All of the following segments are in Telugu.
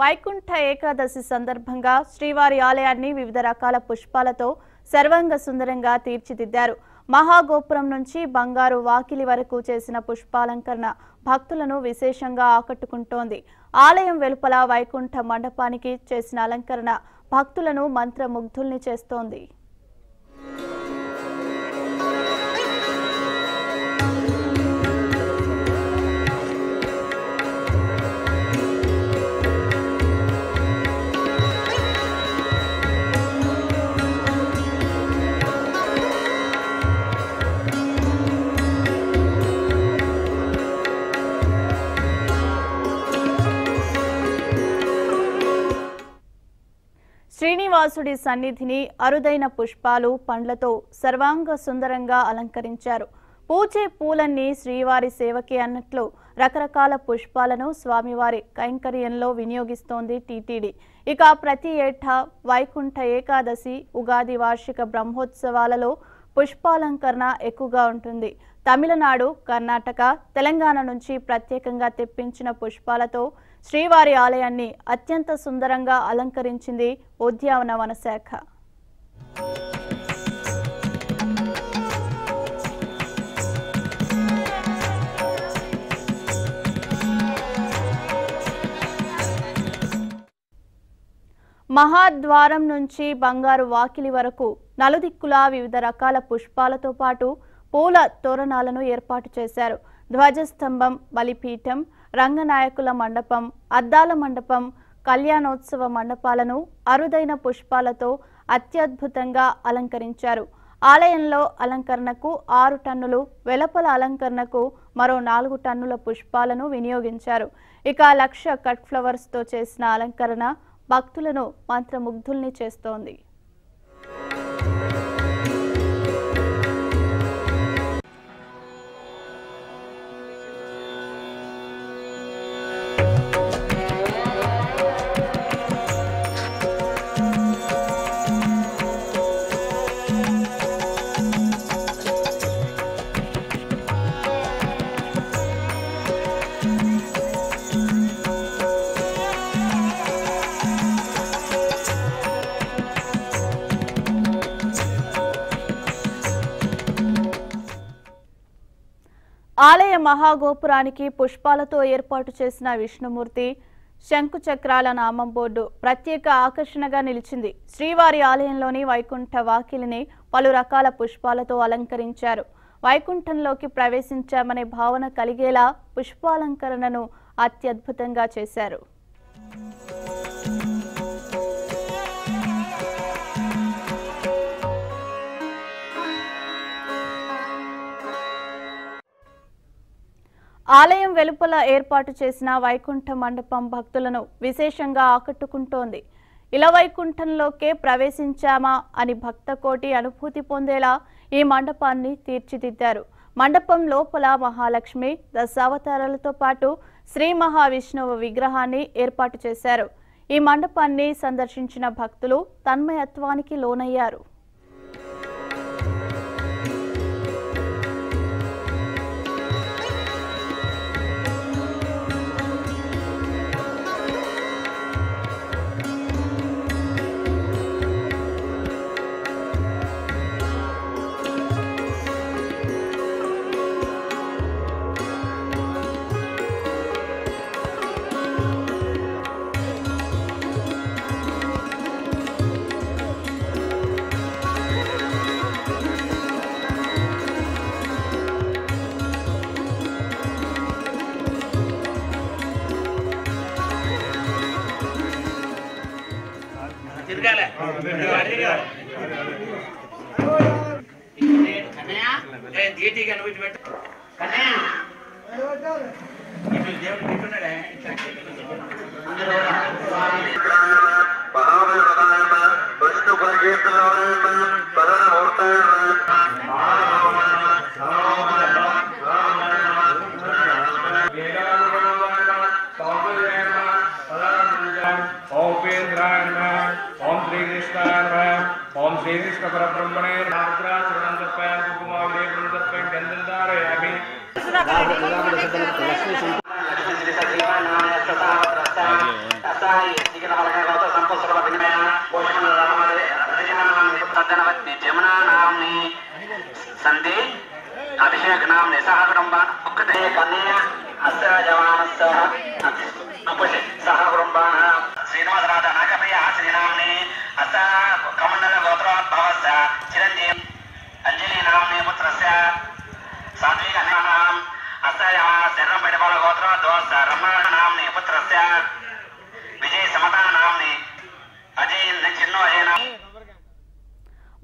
వైకుంఠ ఏకాదశి సందర్భంగా శ్రీవారి ఆలయాన్ని వివిధ రకాల పుష్పాలతో సర్వాంగ సుందరంగా తీర్చిదిద్దారు. మహాగోపురం నుంచి బంగారు వాకిలి వరకు చేసిన పుష్పాలంకరణ భక్తులను విశేషంగా ఆకట్టుకుంటోంది. ఆలయం వెలుపల వైకుంఠ మండపానికి చేసిన అలంకరణ భక్తులను మంత్రముగ్ధుల్ని చేస్తోంది. శ్రీనివాసుడి సన్నిధిని అరుదైన పుష్పాలు పండ్లతో సర్వాంగ సుందరంగా అలంకరించారు. పూచే పూలన్నీ శ్రీవారి సేవకే అన్నట్లు రకరకాల పుష్పాలను స్వామివారి కైంకర్యంలో వినియోగిస్తోంది టీటీడీ. ఇక ప్రతి ఏటా వైకుంఠ ఏకాదశి, ఉగాది వార్షిక బ్రహ్మోత్సవాలలో పుష్పాలంకరణ ఎక్కువగా ఉంటుంది. తమిళనాడు, కర్ణాటక, తెలంగాణ నుంచి ప్రత్యేకంగా తెప్పించిన పుష్పాలతో శ్రీవారి ఆలయాన్ని అత్యంత సుందరంగా అలంకరించింది ఉద్యానవన శాఖ. మహాద్వారం నుంచి బంగారు వాకిలి వరకు నలుదిక్కులా వివిధ రకాల పుష్పాలతో పాటు పూల తోరణాలను ఏర్పాటు చేశారు. ధ్వజస్తంభం, బలిపీఠం, రంగనాయకుల మండపం, అద్దాల మండపం, కళ్యాణోత్సవ మండపాలను అరుదైన పుష్పాలతో అత్యద్భుతంగా అలంకరించారు. ఆలయంలో అలంకరణకు 6 టన్నులు, వెలపల అలంకరణకు మరో 4 టన్నుల పుష్పాలను వినియోగించారు. ఇక 1,00,000 కట్ ఫ్లవర్స్తో చేసిన అలంకరణ భక్తులను మంత్రముగ్ధుల్ని చేస్తోంది. ఆలయ మహాగోపురానికి పుష్పాలతో ఏర్పాటు చేసిన విష్ణుమూర్తి, శంకుచక్రాల నామం బోర్డు ప్రత్యేక ఆకర్షణగా నిలిచింది. శ్రీవారి ఆలయంలోని వైకుంఠ వాకిలిని పలు రకాల పుష్పాలతో అలంకరించారు. వైకుంఠంలోకి ప్రవేశించామనే భావన కలిగేలా పుష్పాలంకరణను అత్యద్భుతంగా చేశారు. ఆలయం వెలుపల ఏర్పాటు చేసిన వైకుంఠ మండపం భక్తులను విశేషంగా ఆకట్టుకుంటోంది. ఇలా వైకుంఠంలోకే ప్రవేశించామా అని భక్తకోటి అనుభూతి పొందేలా ఈ మండపాన్ని తీర్చిదిద్దారు. మండపం లోపల మహాలక్ష్మి, దశావతారాలతో పాటు శ్రీ మహావిష్ణువు విగ్రహాన్ని ఏర్పాటు చేశారు. ఈ మండపాన్ని సందర్శించిన భక్తులు తన్మయత్వానికి లోనయ్యారు.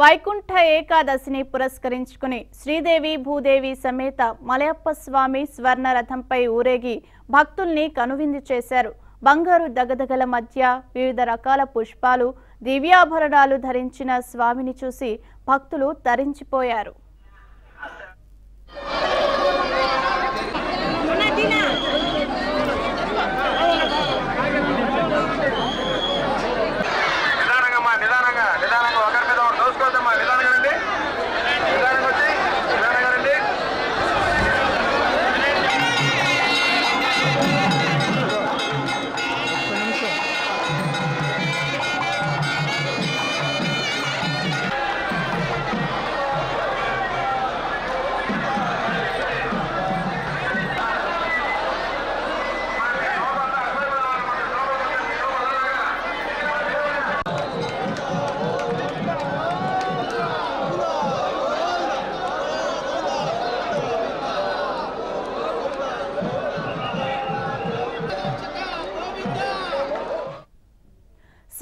वैकुंठ एकादशिनी पुरस्करिंचुकुनि श्रीदेवी भूदेवी समेत मलयप्प स्वामी स्वर्ण रथंपै ऊरेगी भक्तुल्नि कनुविंदु चेशारु। बंगारु दगदगल मध्य विविध रकाल पुष्पालु दिव्याभरणालु धरिंचिन स्वामिनि चूसी भक्तुलु तरिंचिपोयारु।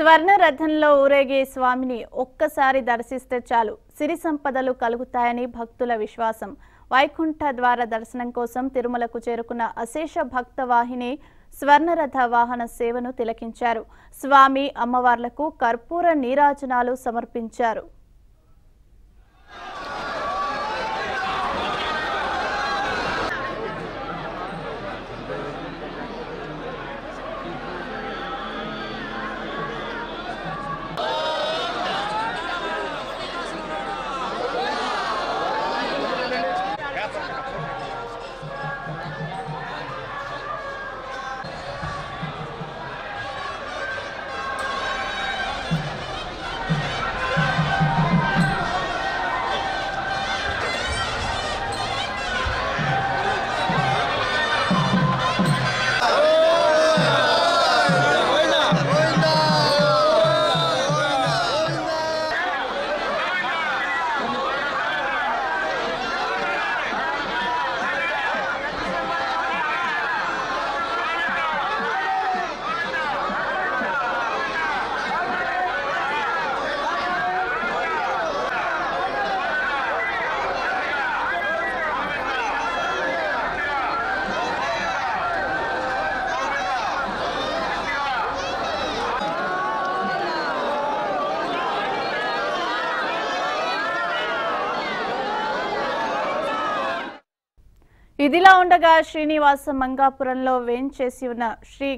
स्वर्ण रथंलो ऊरेगे स्वामिनी ओक्कसारी दर्शिस्ते चालू सिरि संपदलु कलुगुतायनी भक्तुल विश्वासं। वैकुंठ द्वार दर्शनं कोसं तिरुमलकु चेरुकुन्न अशेष भक्त वाहिनी स्वर्ण रथ वाहन सेवनु तिलकिंचारु। स्वामी अम्मवार्लकु कर्पूर नीराजनालु समर्पिंचारु। ఇదిలా ఉండగా శ్రీనివాస మంగాపురంలో వేంచేసి ఉన్న శ్రీ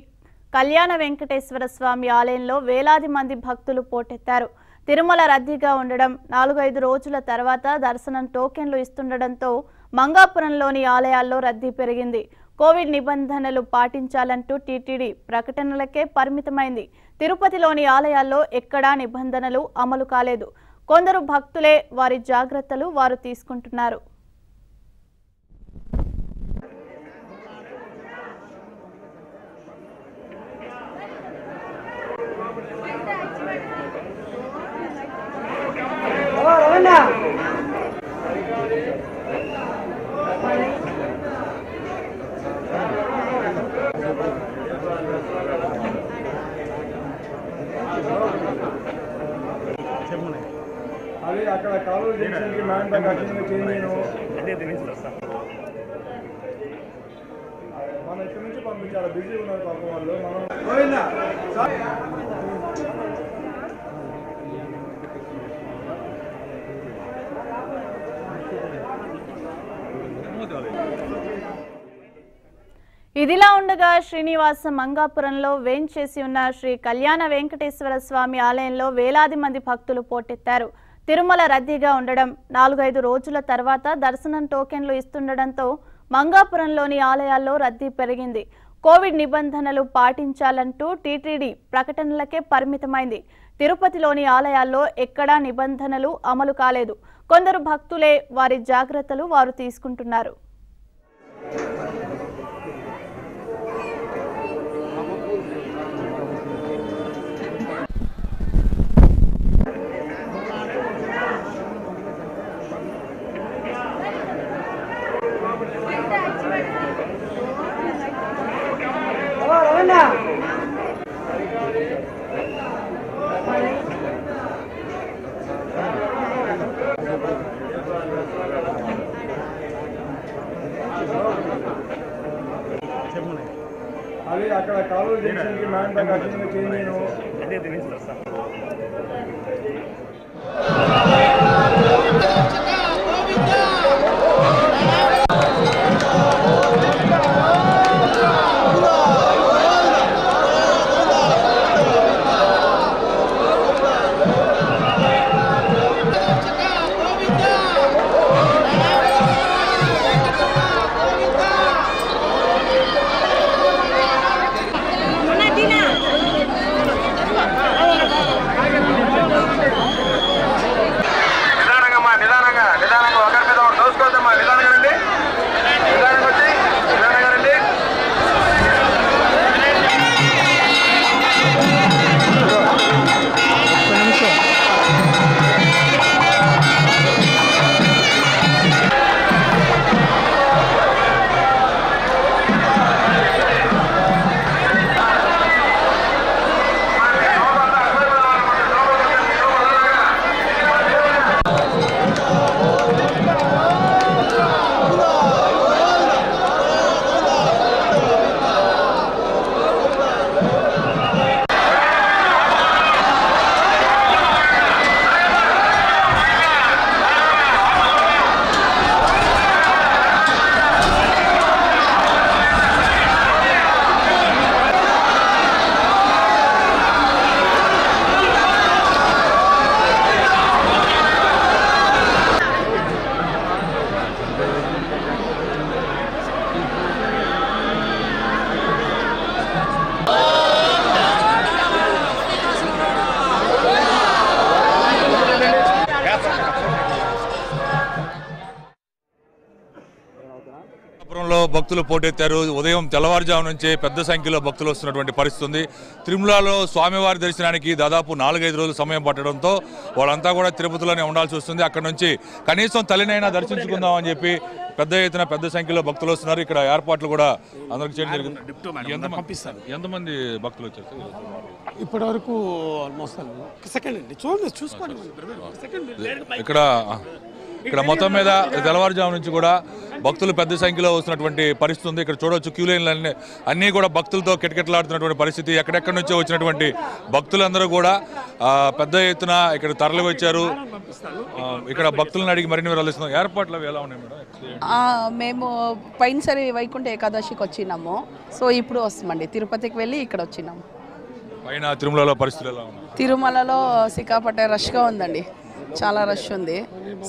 కళ్యాణ వెంకటేశ్వర స్వామి ఆలయంలో వేలాది మంది భక్తులు పోటెత్తారు। తిరుమల రద్దీగా ఉండడం 4-5 రోజుల తర్వాత దర్శనం టోకెన్లు ఇస్తుండడంతో మంగాపురంలోని ఆలయాల్లో రద్దీ పెరిగింది। కోవిడ్ నిబంధనలు పాటించాలంటూ టిటిడి ప్రకటనలకే పరిమితమైంది। తిరుపతిలోని ఆలయాల్లో ఎక్కడా నిబంధనలు అమలు కాలేదు। కొందరు భక్తులే వారి జాగృతలు వారు తీసుకుంటున్నారు। ఇదిలా ఉండగా శ్రీనివాస మంగాపురంలో వేంచేసి ఉన్న శ్రీ కళ్యాణ వెంకటేశ్వర స్వామి ఆలయంలో వేలాది మంది భక్తులు పోటెత్తారు। తిరుమల రద్దీగా ఉండడం 4-5 రోజుల తర్వాత దర్శనం టోకెన్లు ఇస్తుండడంతో మంగాపురంలోని ఆలయాల్లో రద్దీ పెరిగింది। కోవిడ్ నిబంధనలు పాటించాలంటూ టీటీడీ ప్రకటనలకే పరిమితమైంది. తిరుపతిలోని ఆలయాల్లో ఎక్కడా నిబంధనలు అమలు కాలేదు. కొందరు భక్తులే వారి జాగృతలు వారు తీసుకుంటున్నారు. अभी अगर कालू जंक्शन की मैन बैग में चेंज భక్తులు పోటెత్తారు. ఉదయం తెల్లవారుజాము నుంచే పెద్ద సంఖ్యలో భక్తులు వస్తున్నటువంటి పరిస్థితి. తిరుమలలో స్వామివారి దర్శనానికి దాదాపు 4-5 రోజులు సమయం పట్టడంతో వాళ్ళంతా కూడా తిరుపతిలోనే ఉండాల్సి వస్తుంది. అక్కడ నుంచి కనీసం తల్లినైనా దర్శించుకుందాం అని చెప్పి పెద్ద ఎత్తున పెద్ద సంఖ్యలో భక్తులు వస్తున్నారు. ఇక్కడ ఏర్పాట్లు కూడా అందరికి చేయడం జరిగింది. ఎంతమంది భక్తులు వచ్చారు ఇప్పటి వరకు? ఇక్కడ మొత్తం మీద తెల్లవారుజాము నుంచి కూడా భక్తులు పెద్ద సంఖ్యలో వస్తున్నటువంటి పరిస్థితి ఉంది. ఇక్కడ చూడవచ్చు క్యూ లైన్లన్నీ అన్నీ కూడా భక్తులతో కిటకిటలాడుతున్నటువంటి పరిస్థితి. ఎక్కడెక్కడి నుంచో వచ్చినటువంటి భక్తులందరూ కూడా పెద్ద ఎత్తున ఇక్కడ తరలి వచ్చారు. ఇక్కడ భక్తులను అడిగి మరిన్ని వివరాలు ఇస్తున్నాం. ఏర్పాట్లు ఎలా ఉన్నాయి మేడం? మేము పైనసరి వైకుంఠ ఏకాదశికి వచ్చినాము. సో ఇప్పుడు వస్తామండి, తిరుపతికి వెళ్ళి ఇక్కడ వచ్చినాము. పైన తిరుమలలో పరిస్థితులు ఎలా ఉన్నాయి? తిరుమలలో సిక్కాపట్టే రష్గా ఉందండి, చాలా రష్ ఉంది.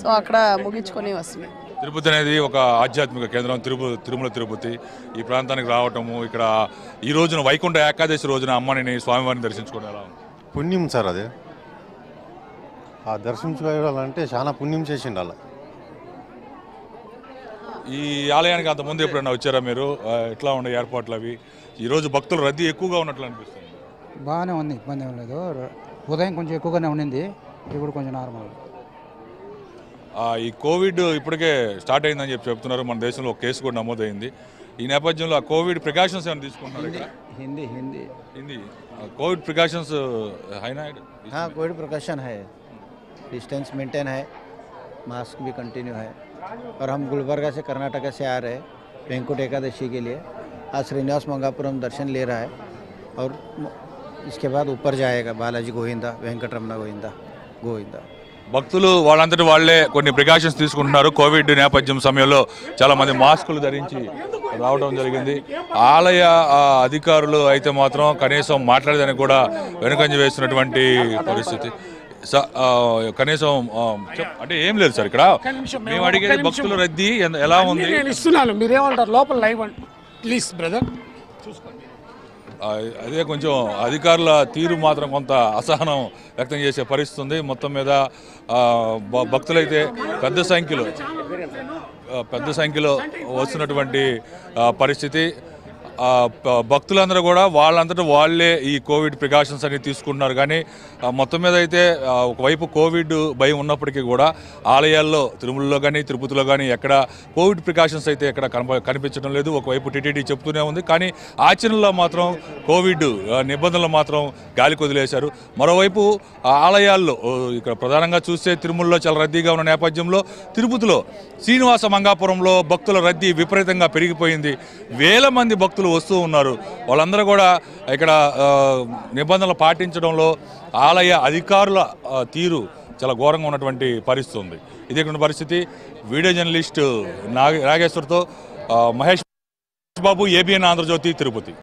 సో అక్కడ ముగించుకొని వస్తుంది. తిరుపతి అనేది ఒక ఆధ్యాత్మిక కేంద్రం. తిరుమల తిరుపతి ఈ ప్రాంతానికి రావటము, ఇక్కడ ఈ రోజున వైకుంఠ ఏకాదశి రోజున అమ్మని స్వామివారిని దర్శించుకోవడం పుణ్యం సార్. అదే ఆ దర్శించుకోవాలంటే చాలా పుణ్యం చేసిండు. అలా ఈ ఆలయానికి అంతకుముందు ఎప్పుడైనా వచ్చారా మీరు? ఎట్లా ఉండే ఏర్పాట్లు అవి? ఈరోజు భక్తులు రద్దీ ఎక్కువగా ఉన్నట్లు అనిపిస్తుంది. బాగానే ఉంది, ఇబ్బంది ఏం లేదు. ఉదయం కొంచెం ఎక్కువగానే ఉండింది, ఇప్పుడు కొంచెం నార్మల్. ఈ కోవిడ్ ఇప్పటికే స్టార్ట్ అయిందని చెప్తున్నారు. మన దేశంలో ఒక కేసు కూడా నమోదైంది. ఈ నేపథ్యంలో ఆ కోవిడ్ ప్రికాషన్స్ ఏమైనా తీసుకుంటున్నారు? హిందీ కోవిడ్ ప్రికాషన్స్ హైనా? కోవిడ్ ప్రికాషన్ హై, डिस्टेंस मेंटेन है, मास्क भी कंटिन्यू है. और हम गुलबर्गा से कर्नाटका से आ रहे हैं वेंकुट एकादशी के लिए. आज श्रीनिवास मंगापुरम दर्शन ले रहा है और इसके बाद ऊपर जाएगा बालाजी गोविंदा, वेंकट रमना गोविंदा. భక్తులు వాళ్ళంతటి వాళ్ళే కొన్ని ప్రికాషన్స్ తీసుకుంటున్నారు. కోవిడ్ నేపథ్యం సమయంలో చాలామంది మాస్కులు ధరించి రావడం జరిగింది. ఆలయ అధికారులు అయితే మాత్రం కనీసం మాట్లాడేదానికి కూడా వెనుకంజ వేస్తున్నటువంటి పరిస్థితి. కనీసం అంటే ఏం లేదు సార్. ఇక్కడ మేము అడిగేది భక్తుల రద్దీ ఎలా ఉంది? నేను ఇస్తున్నాను, మీరేమంటారు? లోపల లైవ్ ప్లీజ్ బ్రదర్. అదే కొంచెం అధికారుల తీరు మాత్రం కొంత అసహనం వ్యక్తం చేసే పరిస్థితి ఉంది। మొత్తం మీద భక్తులైతే పెద్ద సంఖ్యలో వస్తున్నటువంటి పరిస్థితి। భక్తులందరూ కూడా వాళ్ళంతట వాళ్ళే ఈ కోవిడ్ ప్రికాషన్స్ అన్ని తీసుకుంటున్నారు। కానీ మొత్తం మీద అయితే ఒకవైపు కోవిడ్ భయం ఉన్నప్పటికీ కూడా ఆలయాల్లో తిరుమలలో కానీ తిరుపతిలో కానీ ఎక్కడ కోవిడ్ ప్రికాషన్స్ అయితే ఎక్కడ కనిపించడం లేదు। ఒకవైపు టీటీడీ చెప్తూనే ఉంది, కానీ ఆచరణలో మాత్రం కోవిడ్ నిబంధనలు మాత్రం గాలికి వదిలేశారు। మరోవైపు ఆలయాల్లో ఇక్కడ ప్రధానంగా చూస్తే తిరుమలలో చాలా రద్దీగా ఉన్న నేపథ్యంలో తిరుపతిలో శ్రీనివాస మంగాపురంలో భక్తుల రద్దీ విపరీతంగా పెరిగిపోయింది। వేల మంది భక్తులు వస్తూ ఉన్నారు। వాళ్ళందరూ కూడా ఇక్కడ నిబంధనలు పాటించడంలో ఆలయ అధికారుల తీరు చాలా ఘోరంగా ఉన్నటువంటి పరిస్థితి ఉంది। ఇదే పరిస్థితి వీడియో జర్నలిస్ట్ నాగేశ్వర్తో మహేష్ బాబు, ఏబిఎన్ ఆంధ్రజ్యోతి, తిరుపతి।